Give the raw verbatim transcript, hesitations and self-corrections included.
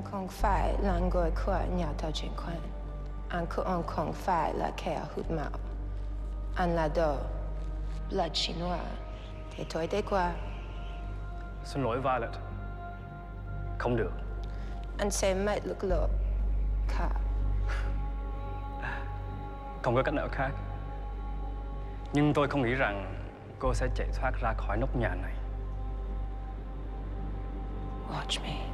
An kong fai lan goi kua nya ta jin kwan. An ku on kong fai la kea hut mao. An la do. Blood Chinois. Thế thôi đấy qua. Xin lỗi Violet. Không được. Anh sẽ mệt lực lượng. Khả. Không có cách nào khác. Nhưng tôi không nghĩ rằng cô sẽ chạy thoát ra khỏi nóc nhà này. Watch me.